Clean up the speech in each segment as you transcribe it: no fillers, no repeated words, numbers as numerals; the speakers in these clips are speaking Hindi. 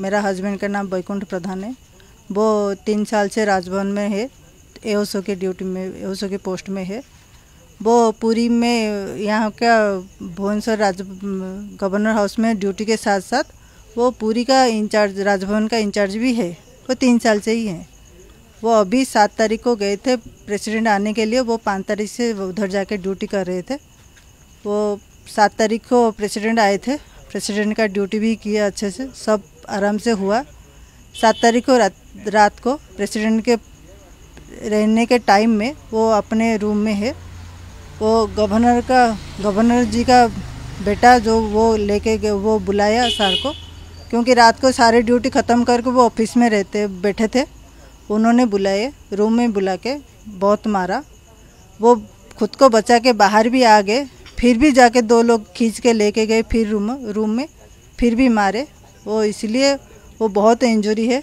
मेरा हस्बैंड का नाम बैकुंठ प्रधान है। वो 3 साल से राजभवन में है, एओसो के ड्यूटी में, एओसो के पोस्ट में है। वो पुरी में यहाँ का भुवनेश्वर राज गवर्नर हाउस में ड्यूटी के साथ साथ वो पुरी का इंचार्ज, राजभवन का इंचार्ज भी है। वो 3 साल से ही है। वो अभी 7 तारीख को गए थे प्रेसिडेंट आने के लिए, वो 5 तारीख से उधर जाके ड्यूटी कर रहे थे। वो 7 तारीख को प्रेसिडेंट आए थे, प्रेसिडेंट का ड्यूटी भी किया अच्छे से, सब आराम से हुआ। 7 तारीख को रात को प्रेसिडेंट के रहने के टाइम में वो अपने रूम में है। वो गवर्नर जी का बेटा जो वो लेके गए, वो बुलाया सर को, क्योंकि रात को सारे ड्यूटी ख़त्म करके वो ऑफिस में रहते बैठे थे। उन्होंने बुलाए, रूम में बुला के बहुत मारा। वो खुद को बचा के बाहर भी आ गए, फिर भी जाके 2 लोग खींच के लेके गए, फिर रूम में फिर भी मारे वो। इसलिए वो बहुत इंजरी है।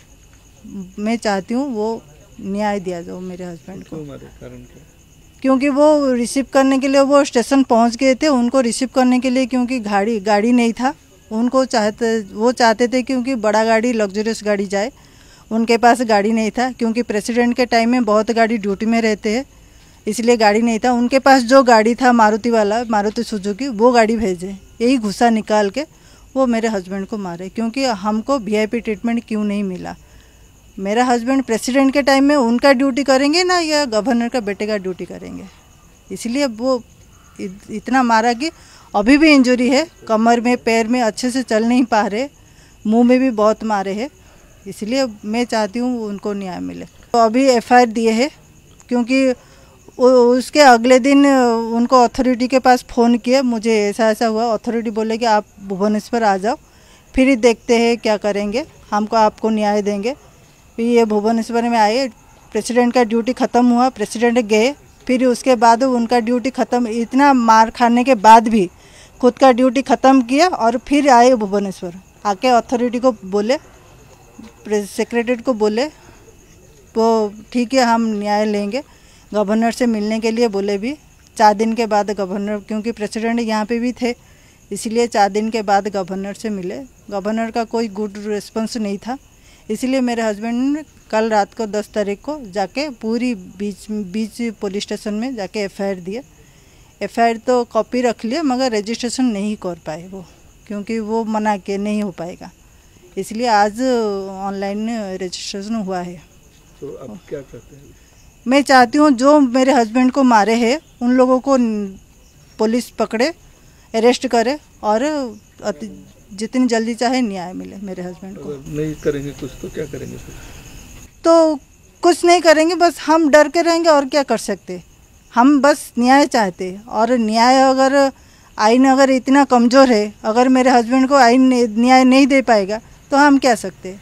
मैं चाहती हूँ वो न्याय दिया जाओ मेरे हस्बैंड को, क्योंकि वो रिसीव करने के लिए वो स्टेशन पहुंच गए थे। उनको रिसीव करने के लिए क्योंकि गाड़ी नहीं था, उनको वो चाहते थे क्योंकि बड़ा गाड़ी, लग्जरियस गाड़ी जाए। उनके पास गाड़ी नहीं था, क्योंकि प्रेसिडेंट के टाइम में बहुत गाड़ी ड्यूटी में रहते हैं, इसलिए गाड़ी नहीं था। उनके पास जो गाड़ी था, मारुति वाला, मारुति सुजुकी, वो गाड़ी भेजे। यही गुस्सा निकाल के वो मेरे हस्बैंड को मारे, क्योंकि हमको VIP ट्रीटमेंट क्यों नहीं मिला। मेरा हस्बैंड प्रेसिडेंट के टाइम में उनका ड्यूटी करेंगे ना, या गवर्नर का बेटे का ड्यूटी करेंगे। इसलिए वो इतना मारा कि अभी भी इंजरी है, कमर में, पैर में, अच्छे से चल नहीं पा रहे, मुंह में भी बहुत मारे हैं। इसलिए मैं चाहती हूँ उनको न्याय मिले। तो अभी FIR दिए है, क्योंकि उसके अगले दिन उनको अथॉरिटी के पास फ़ोन किया, मुझे ऐसा ऐसा हुआ। अथॉरिटी बोले कि आप भुवनेश्वर आ जाओ, फिर देखते हैं क्या करेंगे, हमको आपको न्याय देंगे। फिर ये भुवनेश्वर में आए, प्रेसिडेंट का ड्यूटी ख़त्म हुआ, प्रेसिडेंट गए, फिर उसके बाद उनका ड्यूटी ख़त्म, इतना मार खाने के बाद भी खुद का ड्यूटी ख़त्म किया और फिर आए भुवनेश्वर। आके अथॉरिटी को बोले, सेक्रेटरी को बोले, वो ठीक है हम न्याय लेंगे। गवर्नर से मिलने के लिए बोले भी, 4 दिन के बाद गवर्नर, क्योंकि प्रेसिडेंट यहाँ पे भी थे, इसलिए 4 दिन के बाद गवर्नर से मिले। गवर्नर का कोई गुड रिस्पॉन्स नहीं था, इसलिए मेरे हस्बैंड ने कल रात को 10 तारीख को जाके पूरी बीच पुलिस स्टेशन में जाके FIR दिया। FIR तो कॉपी रख लिए, मगर रजिस्ट्रेशन नहीं कर पाए वो, क्योंकि वो मना के नहीं हो पाएगा, इसलिए आज ऑनलाइन रजिस्ट्रेशन हुआ है। तो अब क्या करते हैं? मैं चाहती हूँ जो मेरे हस्बैंड को मारे हैं उन लोगों को पुलिस पकड़े, अरेस्ट करे और जितनी जल्दी चाहे न्याय मिले मेरे हस्बैंड को। नहीं करेंगे कुछ तो क्या करेंगे? तो कुछ नहीं करेंगे, बस हम डर के रहेंगे और क्या कर सकते। हम बस न्याय चाहते, और न्याय अगर आईन अगर इतना कमज़ोर है, अगर मेरे हस्बैंड को आईन न्याय नहीं दे पाएगा तो हम क्या सकते,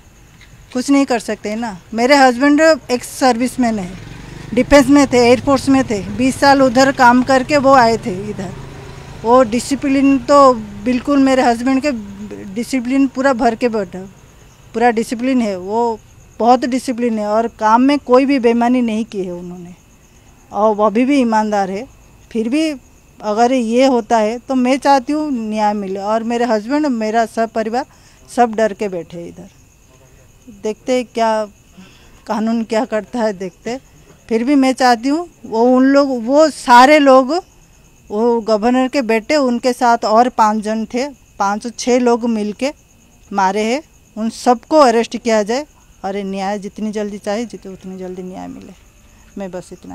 कुछ नहीं कर सकते ना। मेरे हस्बैंड एक सर्विसमैन है, डिफेंस में थे, एयरफोर्स में थे, 20 साल उधर काम करके वो आए थे इधर। वो डिसिप्लिन तो बिल्कुल, मेरे हस्बैंड के डिसिप्लिन पूरा भर के बैठा, पूरा डिसिप्लिन है, वो बहुत डिसिप्लिन है और काम में कोई भी बेईमानी नहीं की है उन्होंने, और वो अभी भी ईमानदार है। फिर भी अगर ये होता है तो मैं चाहती हूँ न्याय मिले, और मेरे हस्बैंड, मेरा सब परिवार सब डर के बैठे इधर। देखते क्या कानून क्या करता है, देखते। फिर भी मैं चाहती हूँ वो उन लोग, वो सारे लोग, वो गवर्नर के बेटे, उनके साथ और 5 जन थे, 5 से 6 लोग मिलके मारे हैं, उन सबको अरेस्ट किया जाए और न्याय जितनी जल्दी चाहिए उतनी जल्दी न्याय मिले। मैं बस इतना